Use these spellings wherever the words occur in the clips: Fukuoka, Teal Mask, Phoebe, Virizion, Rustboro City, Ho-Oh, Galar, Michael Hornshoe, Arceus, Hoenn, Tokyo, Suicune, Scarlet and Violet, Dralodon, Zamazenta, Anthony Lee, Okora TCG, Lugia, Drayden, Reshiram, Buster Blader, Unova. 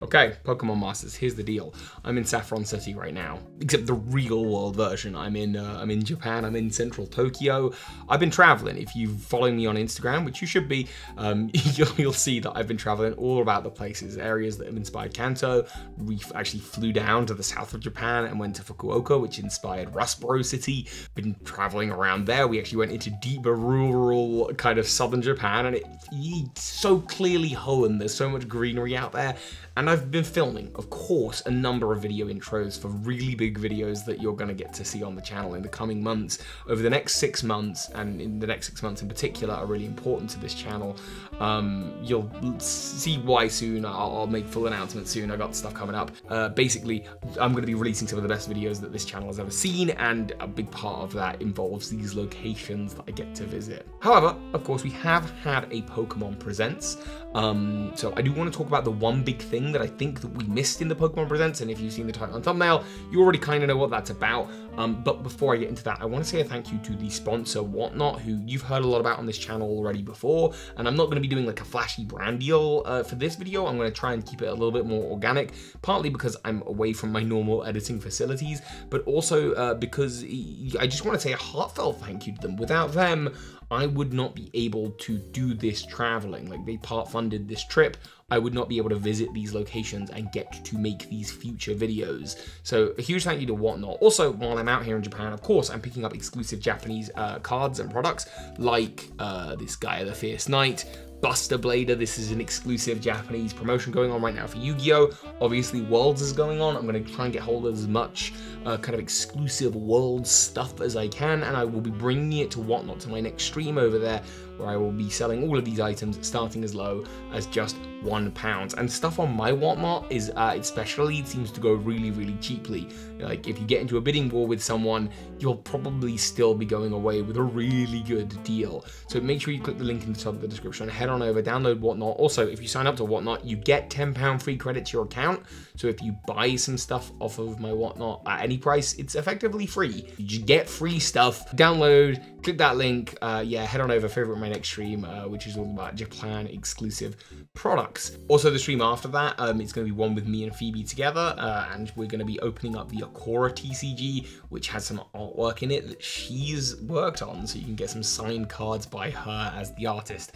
Okay, Pokemon Masters, here's the deal. I'm in Saffron City right now, except the real world version. I'm in Japan, I'm in central Tokyo. I've been traveling. If you follow me on Instagram, which you should be, you'll see that I've been traveling all about the places, areas that have inspired Kanto. We actually flew down to the south of Japan and went to Fukuoka, which inspired Rustboro City. Been traveling around there. We actually went into deeper rural kind of southern Japan, and it's so clearly Hoenn. There's so much greenery out there. And I've been filming, of course, a number of video intros for really big videos that you're gonna get to see on the channel in the coming months. Over the next 6 months, and in the next 6 months in particular, are really important to this channel. You'll see why soon. I'll make full announcements soon. I got stuff coming up. Basically, I'm gonna be releasing some of the best videos that this channel has ever seen, and a big part of that involves these locations that I get to visit. However, of course, we have had a Pokemon Presents. So I do wanna talk about the one big thing that I think that we missed in the Pokemon Presents, and if you've seen the title and thumbnail, you already kind of know what that's about. But before I get into that, I want to say a thank you to the sponsor Whatnot, who you've heard a lot about on this channel already before, and I'm not going to be doing like a flashy brand deal for this video. I'm going to try and keep it a little bit more organic, partly because I'm away from my normal editing facilities, but also because I just want to say a heartfelt thank you to them. Without them, I would not be able to do this traveling. Like, they part-funded this trip. I would not be able to visit these locations and get to make these future videos. So a huge thank you to Whatnot. Also, while I'm out here in Japan, of course, I'm picking up exclusive Japanese cards and products, like this guy, the Fierce Knight, Buster Blader. This is an exclusive Japanese promotion going on right now for Yu-Gi-Oh! Obviously, Worlds is going on. I'm going to try and get hold of as much kind of exclusive Worlds stuff as I can, and I will be bringing it to Whatnot, to my next stream over there, where I will be selling all of these items starting as low as just £1. And stuff on my Whatnot is, especially, it seems to go really, really cheaply. Like, if you get into a bidding war with someone, you'll probably still be going away with a really good deal. So make sure you click the link in the top of the description, head on over, download Whatnot. Also, if you sign up to Whatnot, you get £10 free credit to your account. So if you buy some stuff off of my Whatnot at any price, it's effectively free. You just get free stuff. Download, click that link. Yeah, head on over, favorite my next stream, which is all about Japan exclusive products. Also, the stream after that, it's going to be one with me and Phoebe together, and we're going to be opening up the Okora TCG, which has some artwork in it that she's worked on, so you can get some signed cards by her as the artist.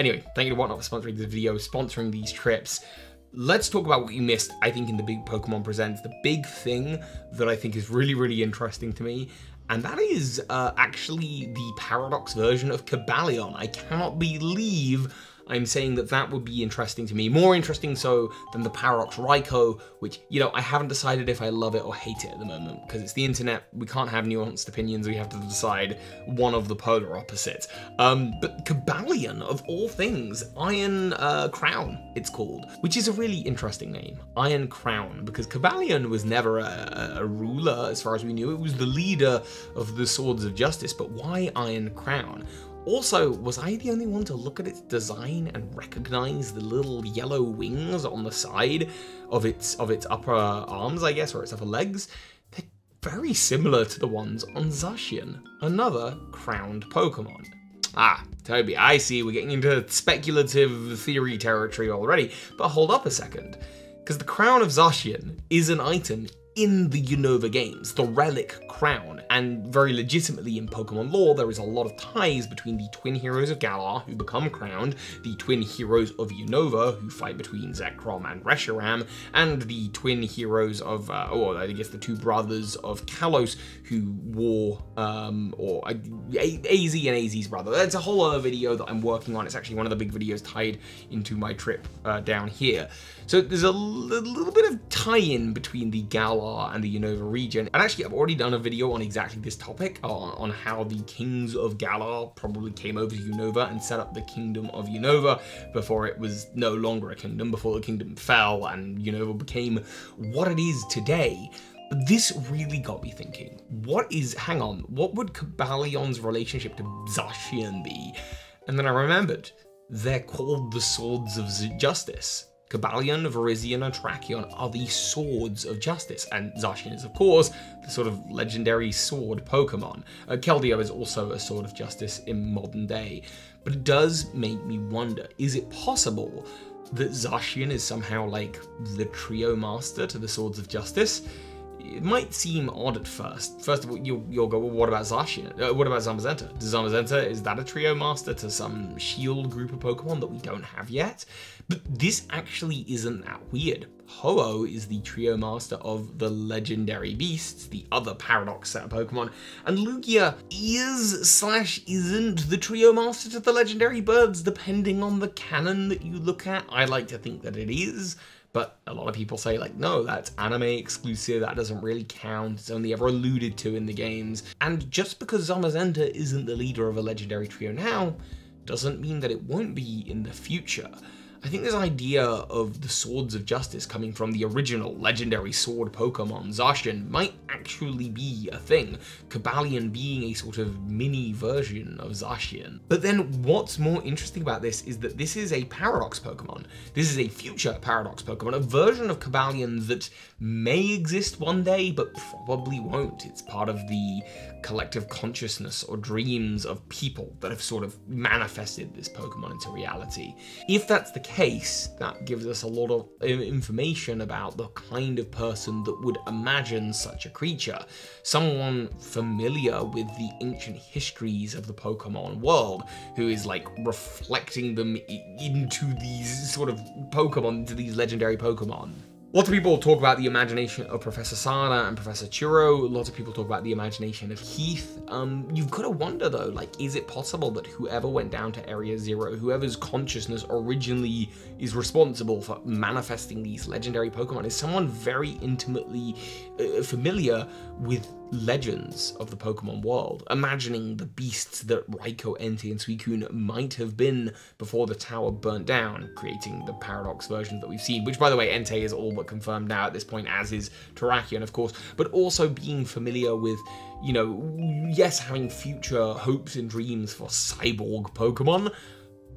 Anyway, thank you to Whatnot for sponsoring this video, sponsoring these trips. Let's talk about what you missed, I think, in the big Pokemon Presents. The big thing that I think is really, really interesting to me, and that is actually the Paradox version of Cobalion. I cannot believe I'm saying that that would be interesting to me. More interesting so than the Paradox Raikou, which, you know, I haven't decided if I love it or hate it at the moment, because it's the internet, we can't have nuanced opinions, we have to decide one of the polar opposites. But Cobalion, of all things, Iron Crown, it's called, which is a really interesting name, Iron Crown, because Cobalion was never a ruler, as far as we knew. It was the leader of the Swords of Justice, but why Iron Crown? Also, was I the only one to look at its design and recognize the little yellow wings on the side of its upper arms, I guess, or its upper legs? They're very similar to the ones on Zacian, another crowned Pokemon. Ah, Toby, I see, we're getting into speculative theory territory already, but hold up a second, because the crown of Zacian is an item in the Unova games, the Relic Crown, and very legitimately in Pokemon lore, there is a lot of ties between the twin heroes of Galar, who become crowned, the twin heroes of Unova, who fight between Zekrom and Reshiram, and the twin heroes of, I guess the two brothers of Kalos, who wore, AZ and AZ's brother. That's a whole other video that I'm working on. It's actually one of the big videos tied into my trip down here. So there's a little bit of tie-in between the Galar and the Unova region. And actually, I've already done a video on exactly this topic, on how the kings of Galar probably came over to Unova and set up the kingdom of Unova before it was no longer a kingdom, before the kingdom fell and Unova became what it is today. This really got me thinking, what would Cobalion's relationship to Zacian be? And then I remembered, they're called the Swords of Justice. Cobalion, Virizion, and Terrakion are the Swords of Justice, and Zacian is, of course, the sort of legendary sword Pokemon. Keldeo is also a Sword of Justice in modern day, but it does make me wonder, is it possible that Zacian is somehow like the trio master to the Swords of Justice, it might seem odd at first. First of all, you'll go, well, what about Zacian? What about Zamazenta? Is that a trio master to some shield group of Pokemon that we don't have yet? But this actually isn't that weird. Ho-Oh is the trio master of the legendary beasts, the other Paradox set of Pokemon, and Lugia is slash isn't the trio master to the legendary birds, depending on the canon that you look at. I like to think that it is, but a lot of people say, like, no, that's anime exclusive, that doesn't really count, it's only ever alluded to in the games. And just because Zamazenta isn't the leader of a legendary trio now, doesn't mean that it won't be in the future. I think this idea of the Swords of Justice coming from the original legendary sword Pokemon, Zacian, might actually be a thing, Cobalion being a sort of mini version of Zacian. But then what's more interesting about this is that this is a Paradox Pokemon. This is a future Paradox Pokemon, a version of Cobalion that may exist one day, but probably won't. It's part of the collective consciousness or dreams of people that have sort of manifested this Pokemon into reality. If that's the case, that gives us a lot of information about the kind of person that would imagine such a creature. Someone familiar with the ancient histories of the Pokemon world, who is like reflecting them into these sort of Pokemon, into these legendary Pokemon. Lots of people talk about the imagination of Professor Sana and Professor Churo. Lots of people talk about the imagination of Heath. You've got to wonder though, like, is it possible that whoever went down to Area Zero, whoever's consciousness originally is responsible for manifesting these legendary Pokemon, is someone very intimately familiar with legends of the Pokemon world, imagining the beasts that Raikou, Entei, and Suicune might have been before the tower burnt down, creating the Paradox version that we've seen, which, by the way, Entei is all but confirmed now at this point, as is Terrakion, of course, but also being familiar with, you know, yes, having future hopes and dreams for cyborg Pokemon,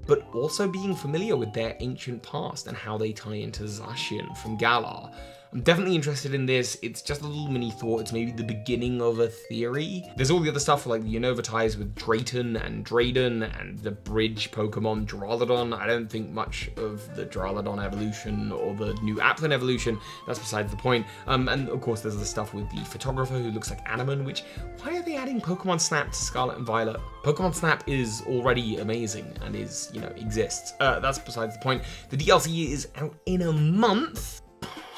but also being familiar with their ancient past and how they tie into Zacian from Galar. I'm definitely interested in this. It's just a little mini thought. It's maybe the beginning of a theory. There's all the other stuff like the Unova ties with Drayton and Drayden and the bridge Pokemon Dralodon. I don't think much of the Dralodon evolution or the new Applin evolution. That's besides the point. And of course, there's the stuff with the photographer who looks like Anamon, which, why are they adding Pokemon Snap to Scarlet and Violet? Pokemon Snap is already amazing and is, you know, exists. That's besides the point. The DLC is out in a month.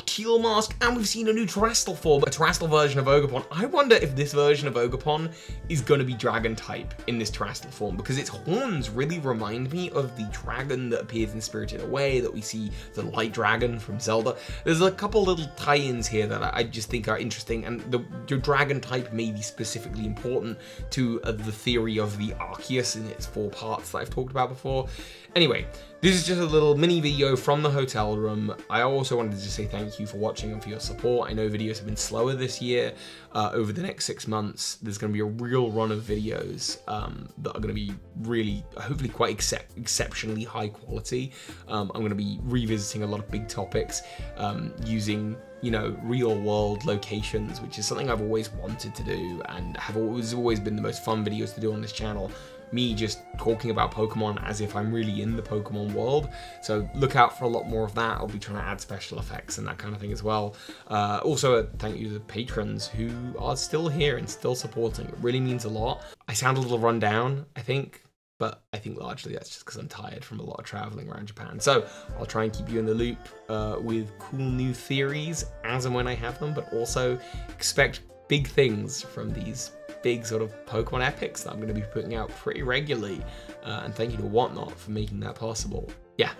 Teal Mask, and we've seen a new Terastal form, a Terastal version of Ogerpon. I wonder if this version of Ogerpon is going to be dragon type in this Terastal form, because its horns really remind me of the dragon that appears in Spirited Away, that we see, the light dragon from Zelda. There's a couple little tie-ins here that I just think are interesting, and the dragon type may be specifically important to the theory of the Arceus in its four parts that I've talked about before. Anyway, this is just a little mini video from the hotel room. I also wanted to say thank you for watching and for your support. I know videos have been slower this year. Over the next 6 months, there's going to be a real run of videos that are going to be really, hopefully quite exceptionally high quality. I'm going to be revisiting a lot of big topics using, you know, real world locations, which is something I've always wanted to do and have always been the most fun videos to do on this channel. Me just talking about Pokemon as if I'm really in the Pokemon world. So look out for a lot more of that. I'll be trying to add special effects and that kind of thing as well. Also, a thank you to the patrons who are still here and still supporting. It really means a lot. I sound a little run down, I think, but I think largely that's just because I'm tired from a lot of traveling around Japan. So I'll try and keep you in the loop with cool new theories as and when I have them, but also expect big things from these big sort of Pokemon epics that I'm going to be putting out pretty regularly, and thank you to Whatnot for making that possible. Yeah,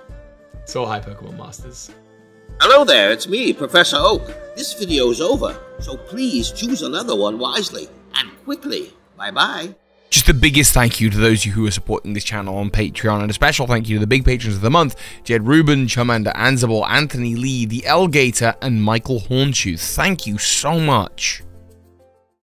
so hi Pokemon Masters. Hello there, it's me, Professor Oak. This video is over, so please choose another one wisely and quickly. Bye-bye. Just the biggest thank you to those of you who are supporting this channel on Patreon, and a special thank you to the big patrons of the month, Jed Rubin, Charmander Ansible, Anthony Lee, The Elgator, and Michael Hornshoe. Thank you so much.